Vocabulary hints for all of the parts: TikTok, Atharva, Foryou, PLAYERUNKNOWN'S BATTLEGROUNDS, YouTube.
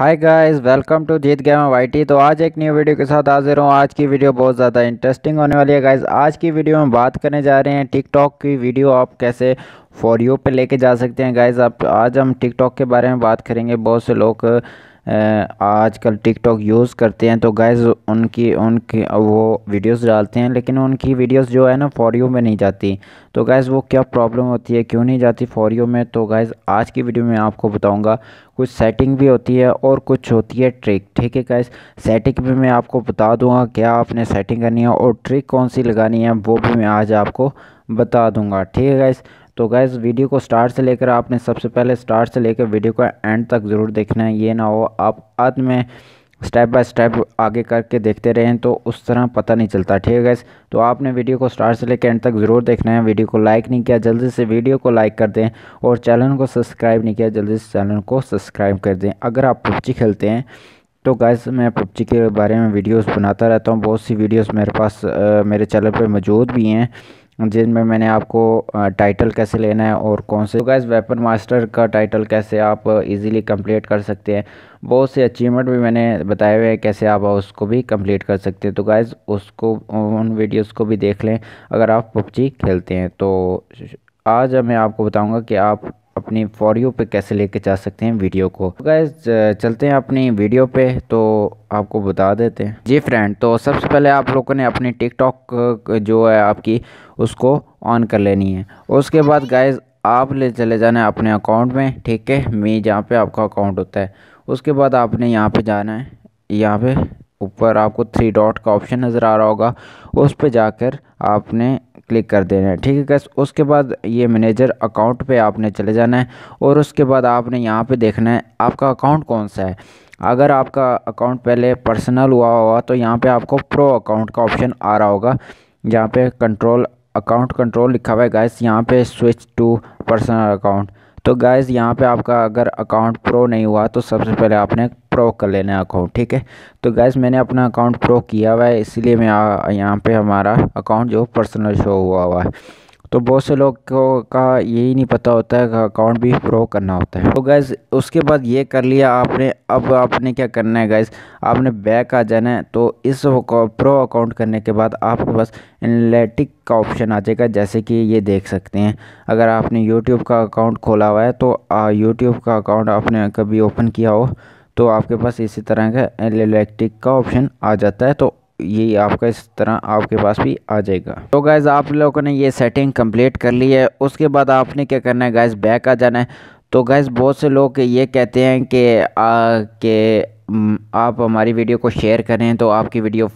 Hi guys, welcome to Jeet gamer यट। तो आज एक न्यू वीडियो के साथ हाजिर हूँ। आज की वीडियो बहुत ज़्यादा इंटरेस्टिंग होने वाली है गाइस। आज की वीडियो में बात करने जा रहे हैं टिकटॉक की वीडियो आप कैसे फॉरियो पे लेके जा सकते हैं गाइस। आप आज हम टिकटॉक के बारे में बात करेंगे। बहुत से लोग आजकल टिकटॉक यूज़ करते हैं तो गाइस उनकी वो वीडियोस डालते हैं, लेकिन उनकी वीडियोस जो है ना फॉरियो में नहीं जाती। तो गाइस वो क्या प्रॉब्लम होती है, क्यों नहीं जाती फॉरियो में? तो गाइस आज की वीडियो में आपको बताऊंगा। कुछ सेटिंग भी होती है और कुछ होती है ट्रिक, ठीक है गाइस। सेटिंग भी मैं आपको बता दूँगा क्या आपने सेटिंग करनी है और ट्रिक कौन सी लगानी है वो भी मैं आज आपको बता दूँगा, ठीक है गाइस। तो गाइस वीडियो को स्टार्ट से लेकर आपने सबसे पहले स्टार्ट से लेकर वीडियो का एंड तक ज़रूर देखना है। ये ना हो आप आद में स्टेप बाय स्टेप आगे करके देखते रहें तो उस तरह पता नहीं चलता, ठीक है गाइस। तो आपने वीडियो को स्टार्ट से लेकर एंड तक ज़रूर देखना है। वीडियो को लाइक नहीं किया जल्दी से वीडियो को लाइक कर दें, और चैनल को सब्सक्राइब नहीं किया जल्दी से चैनल को सब्सक्राइब कर दें। अगर आप PUBG खेलते हैं तो गाइस मैं PUBG के बारे में वीडियोस बनाता रहता हूँ। बहुत सी वीडियोस मेरे पास मेरे चैनल पर मौजूद भी हैं, जिनमें मैंने आपको टाइटल कैसे लेना है और कौन से। तो गाइस वेपन मास्टर का टाइटल कैसे आप इजीली कंप्लीट कर सकते हैं, बहुत से अचीवमेंट भी मैंने बताए हुए हैं कैसे आप उसको भी कंप्लीट कर सकते हैं। तो गाइस उसको उन वीडियोस को भी देख लें अगर आप PUBG खेलते हैं। तो आज मैं आपको बताऊंगा कि आप अपनी फॉरियो पे कैसे लेके जा सकते हैं वीडियो को। तो गाइस चलते हैं अपनी वीडियो पे, तो आपको बता देते हैं जी फ्रेंड। तो सबसे पहले आप लोगों ने अपनी टिकटॉक जो है आपकी उसको ऑन कर लेनी है। उसके बाद गाइस आप ले चले जाना है अपने अकाउंट में, ठीक है, मी जहाँ पे आपका अकाउंट होता है। उसके बाद आपने यहाँ पर जाना है, यहाँ पर ऊपर आपको 3 डॉट का ऑप्शन नज़र आ रहा होगा, उस पर जाकर आपने क्लिक कर देना है, ठीक है गाइस। उसके बाद ये मैनेजर अकाउंट पे आपने चले जाना है, और उसके बाद आपने यहाँ पे देखना है आपका अकाउंट कौन सा है। अगर आपका अकाउंट पहले पर्सनल हुआ तो यहाँ पे आपको प्रो अकाउंट का ऑप्शन आ रहा होगा, जहाँ पे कंट्रोल अकाउंट कंट्रोल लिखा हुआ है गाइस। यहाँ पे स्विच टू पर्सनल अकाउंट। तो गाइस यहाँ पे आपका अगर अकाउंट प्रो नहीं हुआ तो सबसे पहले आपने प्रो कर लेना है अकाउंट, ठीक है। तो गाइस मैंने अपना अकाउंट प्रो किया हुआ है, इसलिए मैं यहाँ पे हमारा अकाउंट जो पर्सनल शो हुआ है। तो बहुत से लोग को का यही नहीं पता होता है कि अकाउंट भी प्रो करना होता है। तो गाइस उसके बाद ये कर लिया आपने, अब आपने क्या करना है गाइस, आपने बैक आ जाना है। तो इस प्रो अकाउंट करने के बाद आपके पास एनालिटिक का ऑप्शन आ जाएगा, जैसे कि ये देख सकते हैं। अगर आपने YouTube का अकाउंट खोला हुआ है तो YouTube का अकाउंट आपने कभी ओपन किया हो तो आपके पास इसी तरह का एनालिटिक का ऑप्शन आ जाता है। तो ये आपका इस तरह आपके पास भी आ जाएगा। तो गाइज़ आप लोगों ने ये सेटिंग कंप्लीट कर ली है। उसके बाद आपने क्या करना है गाइज़, बैक आ जाना है। तो गाइज़ बहुत से लोग ये कहते हैं कि आप हमारी वीडियो को शेयर करें तो आपकी वीडियो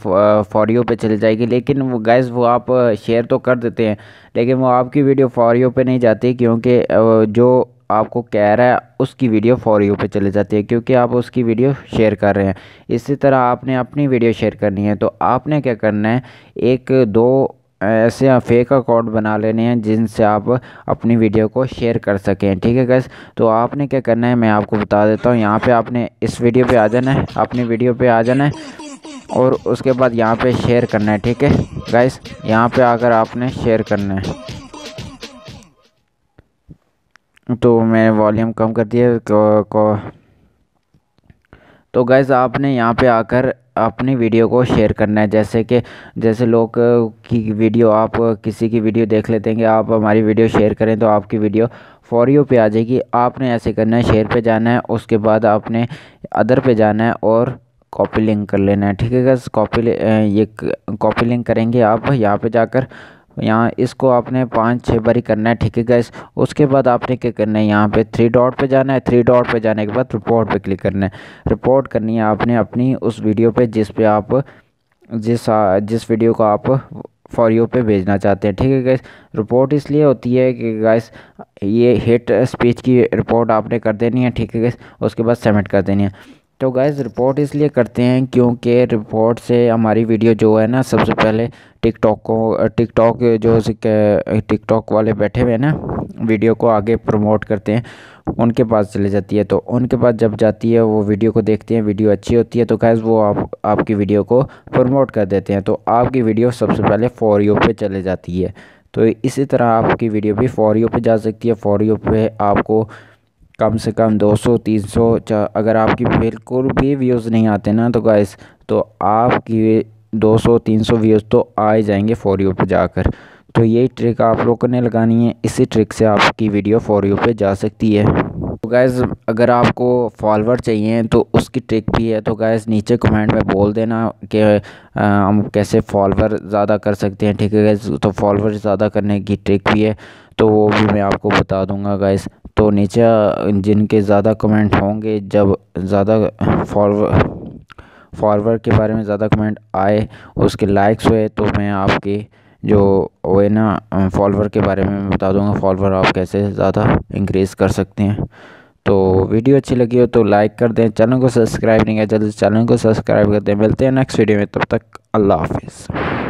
फॉरियो पे चली जाएगी, लेकिन वो गाइज़ वो आप शेयर तो कर देते हैं लेकिन वो आपकी वीडियो फॉरियो पे नहीं जाती, क्योंकि जो आपको कह रहा है उसकी वीडियो फॉरियो पे चले जाती है, क्योंकि आप उसकी वीडियो शेयर कर रहे हैं। इसी तरह आपने अपनी वीडियो शेयर करनी है। तो आपने क्या करना है, 1-2 ऐसे फेक अकाउंट बना लेने हैं जिनसे आप अपनी वीडियो को शेयर कर सकें, ठीक है गाइस। तो आपने क्या करना है मैं आपको बता देता हूँ। यहाँ पे आपने इस वीडियो पे आ जाना है, अपनी वीडियो पे आ जाना है, और उसके बाद यहाँ पे शेयर करना है, ठीक है गाइस। यहाँ पे आकर आपने शेयर करना है। तो मैंने वॉल्यूम कम कर दिया तो गाइज़ आपने यहाँ पे आकर अपनी वीडियो को शेयर करना है। जैसे लोग की वीडियो, आप किसी की वीडियो देख लेते हैं कि आप हमारी वीडियो शेयर करें तो आपकी वीडियो फॉरियो पे आ जाएगी। आपने ऐसे करना है, शेयर पे जाना है, उसके बाद आपने अदर पे जाना है और कॉपी लिंक कर लेना है, ठीक है गाइज़। कॉपी लिंक करेंगे आप यहाँ पर जाकर, यहाँ इसको आपने 5-6 बारी करना है, ठीक है गाइस। उसके बाद आपने क्या करना है, यहाँ पे 3 डॉट पे जाना है। 3 डॉट पे जाने के बाद रिपोर्ट पे क्लिक करना है। रिपोर्ट करनी है आपने अपनी उस वीडियो पे आप जिस वीडियो को आप फॉरियो पे भेजना चाहते हैं, ठीक है गाइस। रिपोर्ट इसलिए होती है कि गाइस ये हेट स्पीच की रिपोर्ट आपने कर देनी है, ठीक है गाइस। उसके बाद सबमिट कर देनी है। तो गाइज़ रिपोर्ट इसलिए करते हैं क्योंकि रिपोर्ट से हमारी वीडियो जो है ना, सबसे पहले टिकटॉक वाले बैठे हुए हैं ना, वीडियो को आगे प्रमोट करते हैं, उनके पास चले जाती है। तो उनके पास जब जाती है वो वीडियो को देखते हैं, वीडियो अच्छी होती है तो गाइज़ वो आपकी वीडियो को प्रमोट कर देते हैं। तो आपकी वीडियो सबसे पहले फॉरियो पे चले जाती है। तो इसी तरह आपकी वीडियो भी फॉरियो पे जा सकती है। फॉरियो पे आपको कम से कम 200 300, अगर आपकी बिल्कुल भी व्यूज़ नहीं आते ना तो गाइस तो आपकी 200 300 व्यूज़ तो आ जाएंगे फॉर यू पे जाकर। तो यही ट्रिक आप लोगों ने लगानी है, इसी ट्रिक से आपकी वीडियो फॉर यू पे जा सकती है। तो गाइस अगर आपको फॉलोअर चाहिए तो उसकी ट्रिक भी है, तो गाइस नीचे कमेंट में बोल देना कि हम कैसे फॉलोअर ज़्यादा कर सकते हैं। ठीक है गाइस, तो फॉलोअर ज़्यादा करने की ट्रिक भी है तो वो भी मैं आपको बता दूंगा गाइस। तो नीचे जिनके ज़्यादा कमेंट होंगे, जब ज़्यादा फॉलोअर के बारे में ज़्यादा कमेंट आए, उसके लाइक्स हुए, तो मैं आपके जो वे ना फॉलोअर के बारे में बता दूंगा, फॉलोअर आप कैसे ज़्यादा इंक्रीज़ कर सकते हैं। तो वीडियो अच्छी लगी हो तो लाइक कर दें, चैनल को सब्सक्राइब नहीं किया जल्दी चैनल को सब्सक्राइब कर दें। मिलते हैं नेक्स्ट वीडियो में, तब तक अल्लाह हाफिज़।